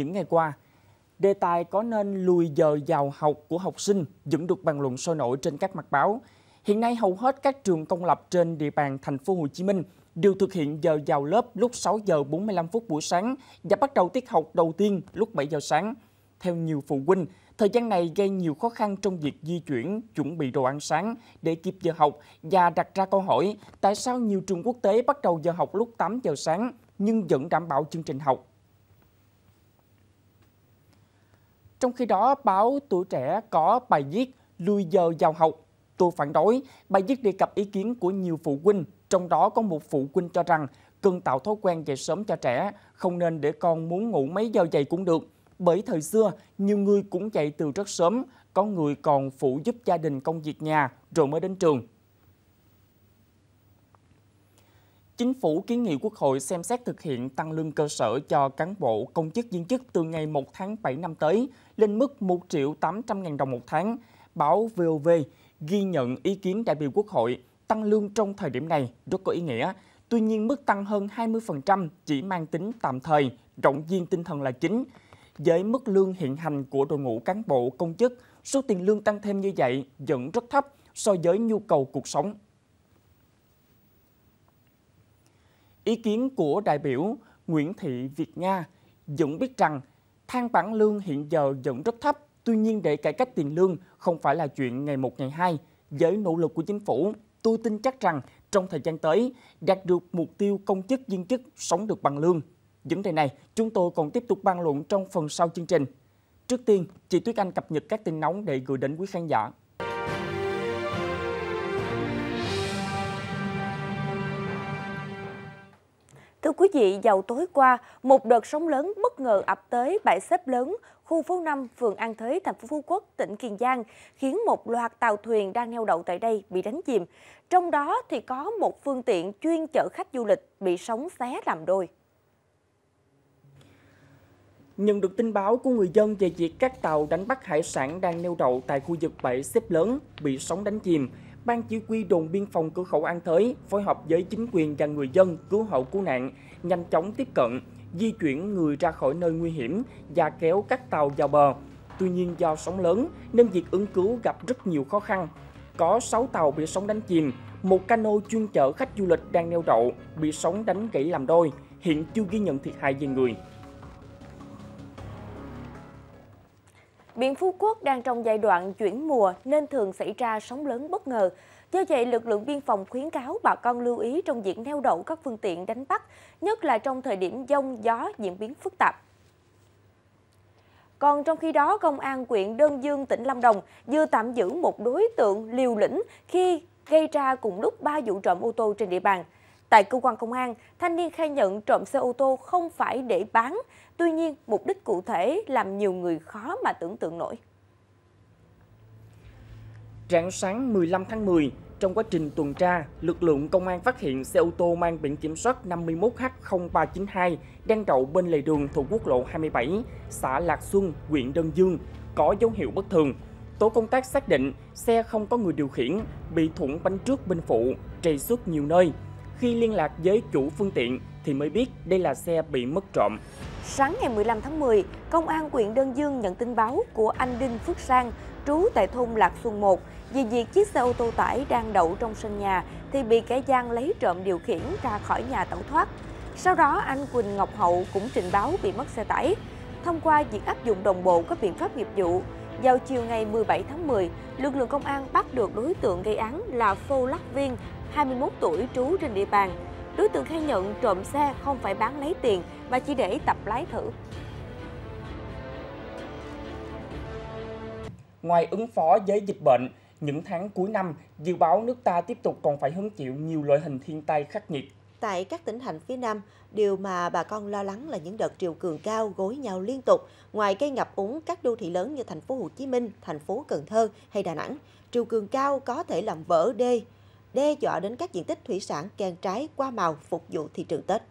những ngày qua, đề tài có nên lùi giờ vào học của học sinh vẫn được bàn luận sôi nổi trên các mặt báo. Hiện nay hầu hết các trường công lập trên địa bàn thành phố Hồ Chí Minh đều thực hiện giờ vào lớp lúc 6 giờ 45 phút buổi sáng và bắt đầu tiết học đầu tiên lúc 7 giờ sáng. Theo nhiều phụ huynh, thời gian này gây nhiều khó khăn trong việc di chuyển, chuẩn bị đồ ăn sáng để kịp giờ học và đặt ra câu hỏi tại sao nhiều trường quốc tế bắt đầu giờ học lúc 8 giờ sáng nhưng vẫn đảm bảo chương trình học. Trong khi đó, báo Tuổi Trẻ có bài viết "Lùi giờ vào học, tôi phản đối". Bài viết đề cập ý kiến của nhiều phụ huynh, trong đó có một phụ huynh cho rằng cần tạo thói quen dậy sớm cho trẻ, không nên để con muốn ngủ mấy giờ dậy cũng được. Bởi thời xưa, nhiều người cũng dậy từ rất sớm, có người còn phụ giúp gia đình công việc nhà rồi mới đến trường. Chính phủ kiến nghị Quốc hội xem xét thực hiện tăng lương cơ sở cho cán bộ công chức viên chức từ ngày 1 tháng 7 năm tới lên mức 1.800.000 đồng một tháng. Báo VOV ghi nhận ý kiến đại biểu Quốc hội tăng lương trong thời điểm này rất có ý nghĩa. Tuy nhiên, mức tăng hơn 20% chỉ mang tính tạm thời, động viên tinh thần là chính. Với mức lương hiện hành của đội ngũ cán bộ công chức, số tiền lương tăng thêm như vậy vẫn rất thấp so với nhu cầu cuộc sống. Ý kiến của đại biểu Nguyễn Thị Việt Nga vẫn biết rằng thang bảng lương hiện giờ vẫn rất thấp, tuy nhiên để cải cách tiền lương không phải là chuyện ngày một ngày hai. Với nỗ lực của chính phủ, tôi tin chắc rằng trong thời gian tới đạt được mục tiêu công chức viên chức sống được bằng lương. Vấn đề này chúng tôi còn tiếp tục bàn luận trong phần sau chương trình. Trước tiên, chị Tuyết Anh cập nhật các tin nóng để gửi đến quý khán giả. Thưa quý vị, vào tối qua, một đợt sóng lớn bất ngờ ập tới bãi xếp lớn, khu phố 5, phường An Thới, thành phố Phú Quốc, tỉnh Kiên Giang, khiến một loạt tàu thuyền đang neo đậu tại đây bị đánh chìm. Trong đó thì có một phương tiện chuyên chở khách du lịch bị sóng xé làm đôi. Nhận được tin báo của người dân về việc các tàu đánh bắt hải sản đang neo đậu tại khu vực bãi xếp lớn bị sóng đánh chìm, Ban Chỉ huy Đồn Biên phòng Cửa khẩu An Thới phối hợp với chính quyền và người dân cứu hộ cứu nạn nhanh chóng tiếp cận, di chuyển người ra khỏi nơi nguy hiểm và kéo các tàu vào bờ. Tuy nhiên, do sóng lớn nên việc ứng cứu gặp rất nhiều khó khăn. Có 6 tàu bị sóng đánh chìm, một cano chuyên chở khách du lịch đang neo đậu bị sóng đánh gãy làm đôi, hiện chưa ghi nhận thiệt hại về người. Biển Phú Quốc đang trong giai đoạn chuyển mùa nên thường xảy ra sóng lớn bất ngờ. Do vậy, lực lượng biên phòng khuyến cáo bà con lưu ý trong việc neo đậu các phương tiện đánh bắt, nhất là trong thời điểm dông gió diễn biến phức tạp. Còn trong khi đó, Công an huyện Đơn Dương, tỉnh Lâm Đồng vừa tạm giữ một đối tượng liều lĩnh khi gây ra cùng lúc 3 vụ trộm ô tô trên địa bàn. Tại cơ quan công an, thanh niên khai nhận trộm xe ô tô không phải để bán, tuy nhiên mục đích cụ thể làm nhiều người khó mà tưởng tượng nổi. Rạng sáng 15 tháng 10, trong quá trình tuần tra, lực lượng công an phát hiện xe ô tô mang biển kiểm soát 51H0392 đang đậu bên lề đường thuộc quốc lộ 27, xã Lạc Xuân, huyện Đơn Dương, có dấu hiệu bất thường. Tổ công tác xác định xe không có người điều khiển, bị thủng bánh trước bên phụ, trầy xước nhiều nơi. Khi liên lạc với chủ phương tiện thì mới biết đây là xe bị mất trộm. Sáng ngày 15 tháng 10, Công an huyện Đơn Dương nhận tin báo của anh Đinh Phước Sang, trú tại thôn Lạc Xuân 1, về việc chiếc xe ô tô tải đang đậu trong sân nhà thì bị kẻ gian lấy trộm điều khiển ra khỏi nhà tẩu thoát. Sau đó, anh Quỳnh Ngọc Hậu cũng trình báo bị mất xe tải. Thông qua việc áp dụng đồng bộ các biện pháp nghiệp vụ, vào chiều ngày 17 tháng 10, lực lượng công an bắt được đối tượng gây án là Phô Lắc Viên, 21 tuổi, trú trên địa bàn. Đối tượng khai nhận trộm xe không phải bán lấy tiền mà chỉ để tập lái thử. Ngoài ứng phó với dịch bệnh, những tháng cuối năm, dự báo nước ta tiếp tục còn phải hứng chịu nhiều loại hình thiên tai khắc nghiệt. Tại các tỉnh thành phía Nam, điều mà bà con lo lắng là những đợt triều cường cao gối nhau liên tục. Ngoài gây ngập úng các đô thị lớn như thành phố Hồ Chí Minh, thành phố Cần Thơ hay Đà Nẵng, triều cường cao có thể làm vỡ đê, đe dọa đến các diện tích thủy sản, kèn trái, hoa màu phục vụ thị trường Tết.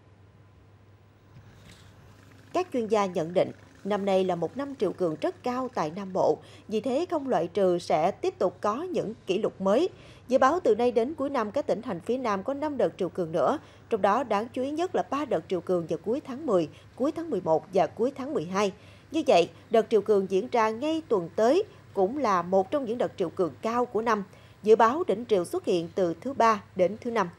Các chuyên gia nhận định Năm nay là một năm triều cường rất cao tại Nam Bộ, vì thế không loại trừ sẽ tiếp tục có những kỷ lục mới. Dự báo từ nay đến cuối năm, các tỉnh thành phía Nam có 5 đợt triều cường nữa, trong đó đáng chú ý nhất là 3 đợt triều cường vào cuối tháng 10, cuối tháng 11 và cuối tháng 12. Như vậy, đợt triều cường diễn ra ngay tuần tới cũng là một trong những đợt triều cường cao của năm. Dự báo đỉnh triều xuất hiện từ thứ Ba đến thứ Năm.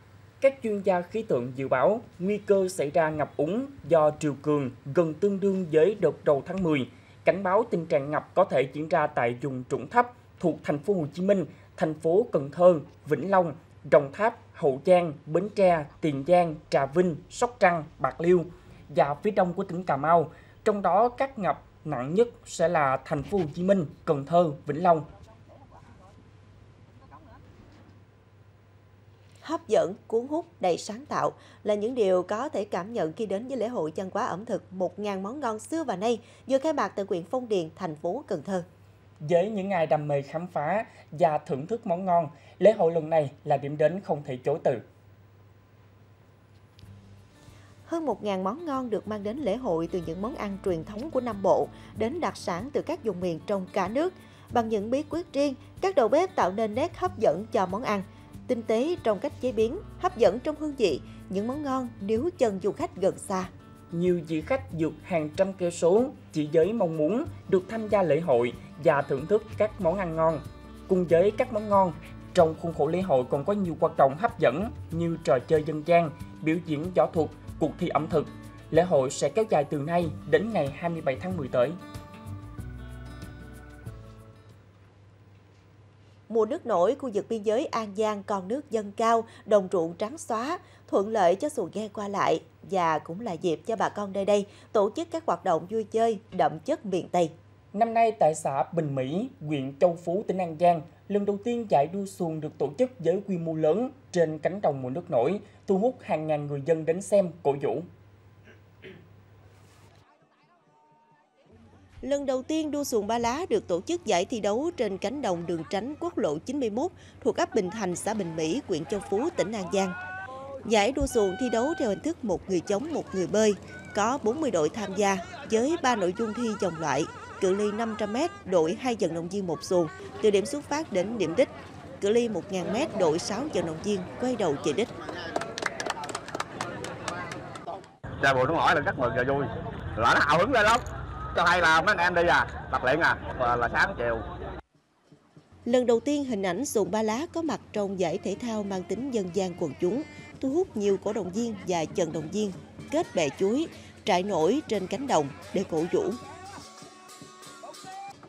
Các chuyên gia khí tượng dự báo nguy cơ xảy ra ngập úng do triều cường gần tương đương với đợt đầu tháng 10. Cảnh báo tình trạng ngập có thể diễn ra tại vùng trũng thấp thuộc thành phố Hồ Chí Minh, thành phố Cần Thơ, Vĩnh Long, Đồng Tháp, Hậu Giang, Bến Tre, Tiền Giang, Trà Vinh, Sóc Trăng, Bạc Liêu và phía đông của tỉnh Cà Mau. Trong đó các ngập nặng nhất sẽ là thành phố Hồ Chí Minh, Cần Thơ, Vĩnh Long. Hấp dẫn, cuốn hút, đầy sáng tạo là những điều có thể cảm nhận khi đến với lễ hội văn hóa ẩm thực 1.000 món ngon xưa và nay vừa khai mạc tại huyện Phong Điền, thành phố Cần Thơ. Với những ai đam mê khám phá và thưởng thức món ngon, lễ hội lần này là điểm đến không thể chối từ. Hơn 1.000 món ngon được mang đến lễ hội, từ những món ăn truyền thống của Nam Bộ đến đặc sản từ các vùng miền trong cả nước. Bằng những bí quyết riêng, các đầu bếp tạo nên nét hấp dẫn cho món ăn. Tinh tế trong cách chế biến, hấp dẫn trong hương vị, những món ngon níu chân du khách gần xa. Nhiều vị khách vượt hàng trăm cây số chỉ với mong muốn được tham gia lễ hội và thưởng thức các món ăn ngon. Cùng với các món ngon, trong khuôn khổ lễ hội còn có nhiều hoạt động hấp dẫn như trò chơi dân gian, biểu diễn võ thuật, cuộc thi ẩm thực. Lễ hội sẽ kéo dài từ nay đến ngày 27 tháng 10 tới. Mùa nước nổi, khu vực biên giới An Giang còn nước dâng cao, đồng ruộng trắng xóa, thuận lợi cho xuồng ghe qua lại và cũng là dịp cho bà con nơi đây tổ chức các hoạt động vui chơi đậm chất miền Tây. Năm nay tại xã Bình Mỹ, huyện Châu Phú, tỉnh An Giang, lần đầu tiên giải đua xuồng được tổ chức với quy mô lớn trên cánh đồng mùa nước nổi, thu hút hàng ngàn người dân đến xem, cổ vũ. Lần đầu tiên đua xuồng ba lá được tổ chức giải thi đấu trên cánh đồng đường tránh quốc lộ 91 thuộc ấp Bình Thành, xã Bình Mỹ, huyện Châu Phú, tỉnh An Giang. Giải đua xuồng thi đấu theo hình thức một người chống, một người bơi, có 40 đội tham gia với 3 nội dung thi vòng loại, cự ly 500 m đội 2 vận động viên một xuồng từ điểm xuất phát đến điểm đích, cự ly 1000 m đội 6 vận động viên quay đầu về đích. Ra bộ nước nổi là rất mừng và vui, là nó hào hứng lên lắm. Cho hay là mấy anh em đi tập luyện là sáng chiều. Lần đầu tiên hình ảnh xuồng ba lá có mặt trong giải thể thao mang tính dân gian quần chúng, thu hút nhiều cổ động viên và vận động viên kết bè chuối, trại nổi trên cánh đồng để cổ vũ.